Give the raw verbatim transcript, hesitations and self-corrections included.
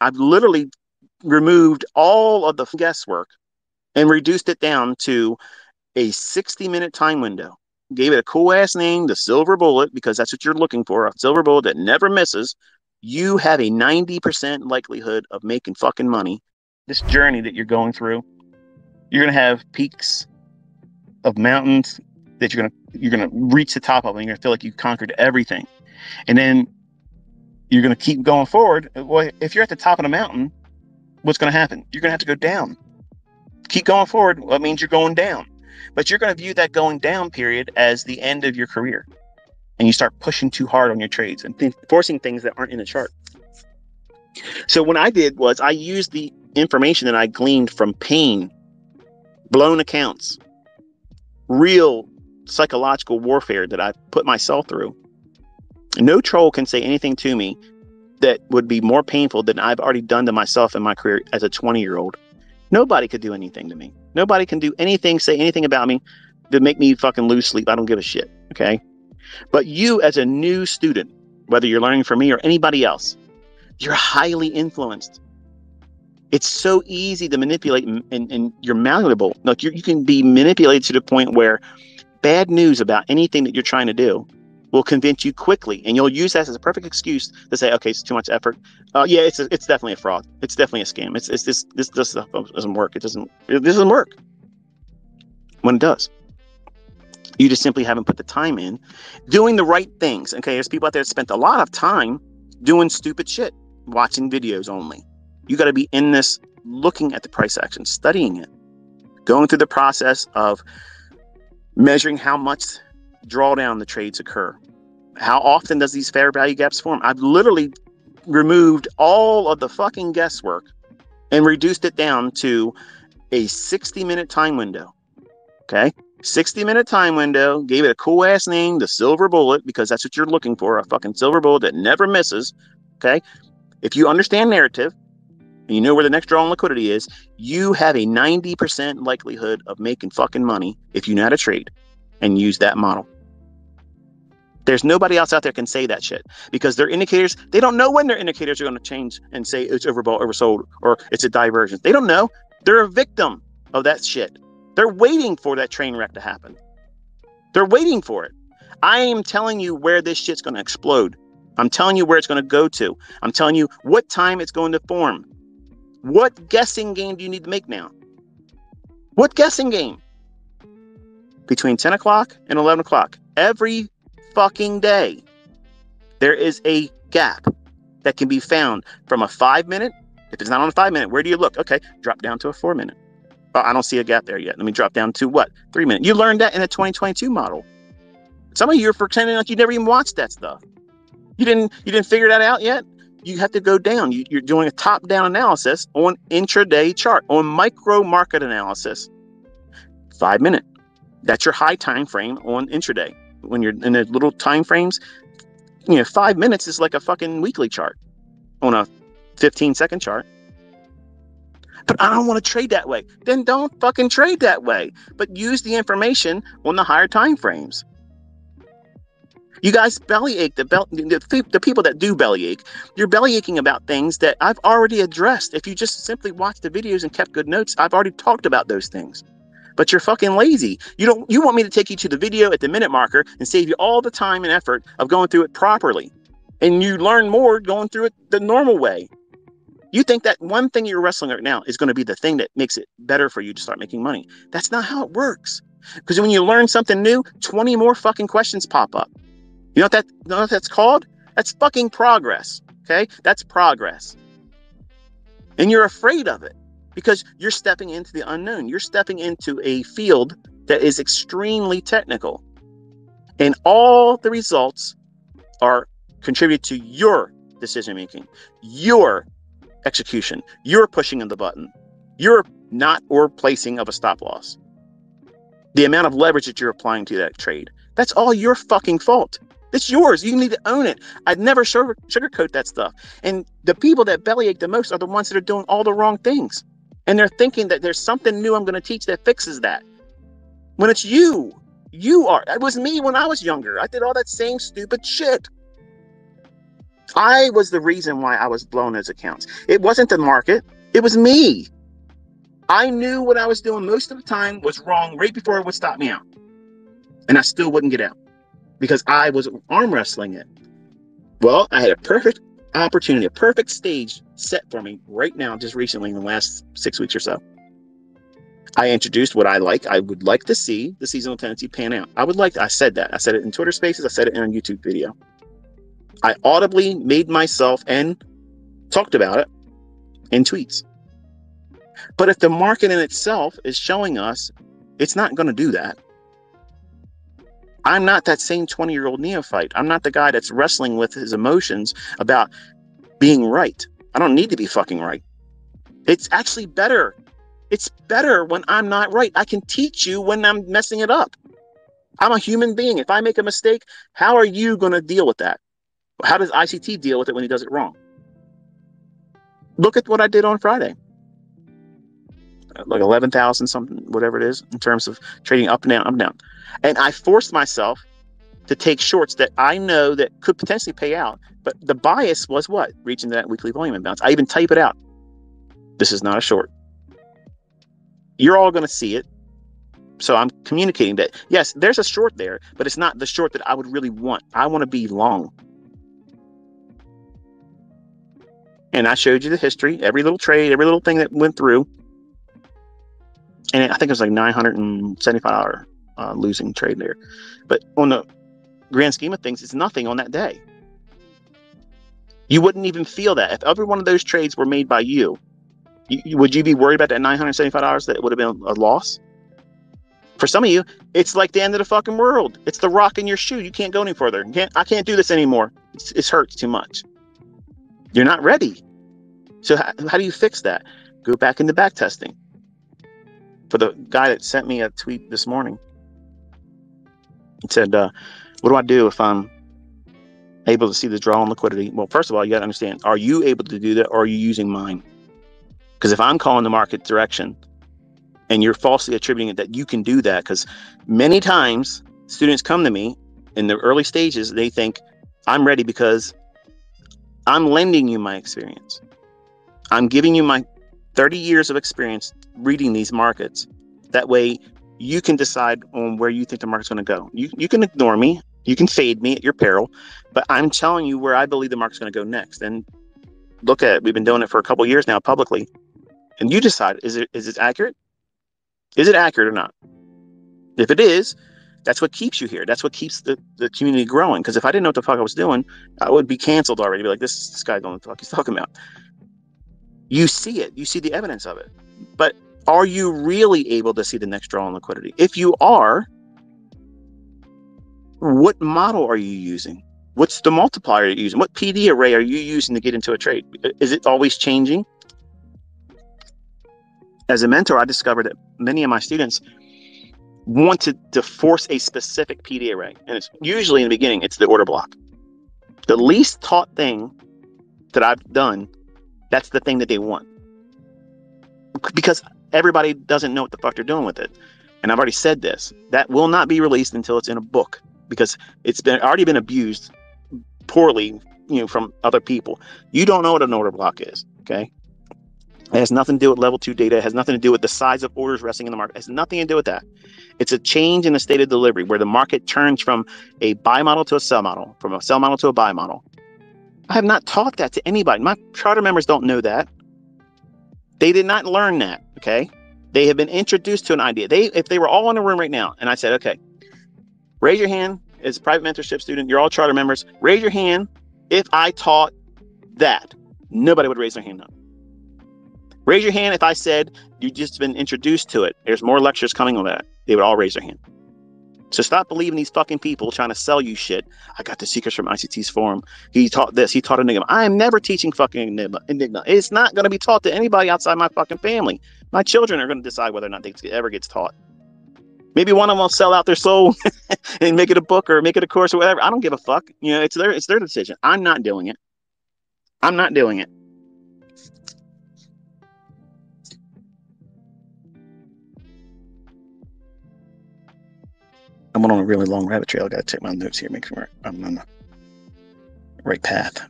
I've literally removed all of the guesswork and reduced it down to a sixty minute time window. Gave it a cool ass name, the Silver Bullet, because that's what you're looking for, a silver bullet that never misses. You have a ninety percent likelihood of making fucking money. This journey that you're going through, you're going to have peaks of mountains that you're going to you're going to reach the top of, and you're going to feel like you conquered everything. And then you're going to keep going forward. Well, if you're at the top of the mountain, what's going to happen? You're going to have to go down. Keep going forward. Well, that means you're going down. But you're going to view that going down period as the end of your career. And you start pushing too hard on your trades and th- forcing things that aren't in the chart. So what I did was I used the information that I gleaned from pain, blown accounts, real psychological warfare that I put myself through. No troll can say anything to me that would be more painful than I've already done to myself in my career as a twenty year old. Nobody could do anything to me. Nobody can do anything, say anything about me to make me fucking lose sleep. I don't give a shit. Okay. But you, as a new student, whether you're learning from me or anybody else, you're highly influenced. It's so easy to manipulate, and, and, and you're malleable. Like you're, you can be manipulated to the point where bad news about anything that you're trying to do will convince you quickly, and you'll use that as a perfect excuse to say, okay, it's too much effort. Uh, yeah, it's a, it's definitely a fraud. It's definitely a scam. It's, it's this, this, this stuff doesn't work. It doesn't, it doesn't work. When it does, you just simply haven't put the time in doing the right things. Okay. There's people out there that spent a lot of time doing stupid shit, watching videos only. You got to be in this, looking at the price action, studying it, going through the process of measuring how much drawdown the trades occur. How often does these fair value gaps form? I've literally removed all of the fucking guesswork and reduced it down to a sixty minute time window. Okay. sixty minute time window, gave it a cool ass name, the Silver Bullet, because that's what you're looking for, a fucking silver bullet that never misses. Okay. If you understand narrative and you know where the next draw on liquidity is, you have a ninety percent likelihood of making fucking money if you know how to trade and use that model. There's nobody else out there can say that shit, because their indicators, they don't know when their indicators are going to change and say it's overbought, oversold, or it's a divergence. They don't know. They're a victim of that shit. They're waiting for that train wreck to happen. They're waiting for it. I am telling you where this shit's going to explode. I'm telling you where it's going to go to. I'm telling you what time it's going to form. What guessing game do you need to make now? What guessing game? Between ten o'clock and eleven o'clock every fucking day, there is a gap that can be found from a five minute. If it's not on a five minute, where do you look? Okay, drop down to a four minute. Oh, I don't see a gap there yet. Let me drop down to what? Three minute. You learned that in the twenty twenty-two model. Some of you are pretending like you never even watched that stuff. You didn't. You didn't figure that out yet. You have to go down. You, you're doing a top down analysis on intraday chart, on micro market analysis. Five minute. That's your high time frame on intraday. When you're in the little time frames, you know, five minutes is like a fucking weekly chart on a fifteen second chart. But I don't want to trade that way. Then don't fucking trade that way, but use the information on the higher time frames. You guys bellyache, the, bell, the, the people that do bellyache, you're bellyaching about things that I've already addressed. If you just simply watched the videos and kept good notes, I've already talked about those things. But you're fucking lazy. You don't. You want me to take you to the video at the minute marker and save you all the time and effort of going through it properly. And you learn more going through it the normal way. You think that one thing you're wrestling right now is going to be the thing that makes it better for you to start making money. That's not how it works. Because when you learn something new, twenty more fucking questions pop up. You know what that, you know what that's called? That's fucking progress. Okay? That's progress. And you're afraid of it. Because you're stepping into the unknown. You're stepping into a field that is extremely technical. And all the results are contributed to your decision making, your execution, your pushing of the button, your not or placing of a stop loss, the amount of leverage that you're applying to that trade. That's all your fucking fault. It's yours. You need to own it. I'd never sugarcoat that stuff. And the people that bellyache the most are the ones that are doing all the wrong things. And they're thinking that there's something new I'm going to teach that fixes that. When it's you, you are. It was me when I was younger. I did all that same stupid shit. I was the reason why I was blown as accounts. It wasn't the market, it was me. I knew what I was doing most of the time was wrong right before it would stop me out. And I still wouldn't get out because I was arm wrestling it. Well, I had a perfect opportunity, a perfect stage set for me right now, just recently in the last six weeks or so. I introduced what I like. I would like to see the seasonal tendency pan out. I would like to, I said that. I said it in Twitter Spaces. I said it in a YouTube video. I audibly made myself and talked about it in tweets. But if the market in itself is showing us, it's not going to do that. I'm not that same twenty-year-old neophyte. I'm not the guy that's wrestling with his emotions about being right. I don't need to be fucking right. It's actually better. It's better when I'm not right. I can teach you when I'm messing it up. I'm a human being. If I make a mistake, how are you going to deal with that? How does I C T deal with it when he does it wrong? Look at what I did on Friday. Like eleven thousand something, whatever it is, in terms of trading up and down, up and down. And I forced myself to take shorts that I know that could potentially pay out. But the bias was what? Reaching that weekly volume imbalance. I even type it out. This is not a short. You're all going to see it. So I'm communicating that, yes, there's a short there, but it's not the short that I would really want. I want to be long. And I showed you the history, every little trade, every little thing that went through. And I think it was like nine hundred seventy-five dollars uh, losing trade there. But on the grand scheme of things, it's nothing on that day. You wouldn't even feel that. If every one of those trades were made by you, you, you would you be worried about that nine hundred seventy-five dollars that would have been a loss? For some of you, it's like the end of the fucking world. It's the rock in your shoe. You can't go any further. You can't, I can't do this anymore. It's, it hurts too much. You're not ready. So how, how do you fix that? Go back into back testing. For the guy that sent me a tweet this morning, it said, uh, what do I do if I'm able to see the draw on liquidity? Well, first of all, you got to understand, are you able to do that or are you using mine? Because if I'm calling the market direction and you're falsely attributing it that you can do that, because many times students come to me in the early stages, they think I'm ready because I'm lending you my experience. I'm giving you my thirty years of experience reading these markets. That way you can decide on where you think the market's going to go. You, you can ignore me. You can fade me at your peril, but I'm telling you where I believe the market's going to go next. And look at it. We've been doing it for a couple of years now publicly. And you decide, is it, is it accurate? Is it accurate or not? If it is, that's what keeps you here. That's what keeps the, the community growing. Because if I didn't know what the fuck I was doing, I would be canceled already. I'd be like, this, this guy don't know what the fuck he's talking about. You see it. You see the evidence of it. But are you really able to see the next draw on liquidity? If you are, what model are you using? What's the multiplier you're using? What P D array are you using to get into a trade? Is it always changing? As a mentor, I discovered that many of my students wanted to force a specific P D array. And it's usually in the beginning, it's the order block. The least taught thing that I've done, that's the thing that they want, because everybody doesn't know what the fuck they're doing with it. And I've already said this, that will not be released until it's in a book, because it's been already been abused poorly, you know, from other people. You don't know what an order block is. Okay. It has nothing to do with level two data. It has nothing to do with the size of orders resting in the market. It has nothing to do with that. It's a change in the state of delivery where the market turns from a buy model to a sell model, from a sell model to a buy model. I have not taught that to anybody. My charter members don't know that. They did not learn that, okay? They have been introduced to an idea. They, if they were all in a room right now, and I said, okay, raise your hand as a private mentorship student, you're all charter members, raise your hand if I taught that. Nobody would raise their hand up. Raise your hand if I said, you've just been introduced to it. There's more lectures coming on that. They would all raise their hand. So stop believing these fucking people trying to sell you shit. I got the secrets from I C T's forum. He taught this. He taught Enigma. I am never teaching fucking Enigma. Enigma. It's not going to be taught to anybody outside my fucking family. My children are going to decide whether or not it ever gets taught. Maybe one of them will sell out their soul and make it a book or make it a course or whatever. I don't give a fuck. You know, it's their, it's their decision. I'm not doing it. I'm not doing it. I'm on a really long rabbit trail. I gotta take my notes here, make sure I'm on the right path.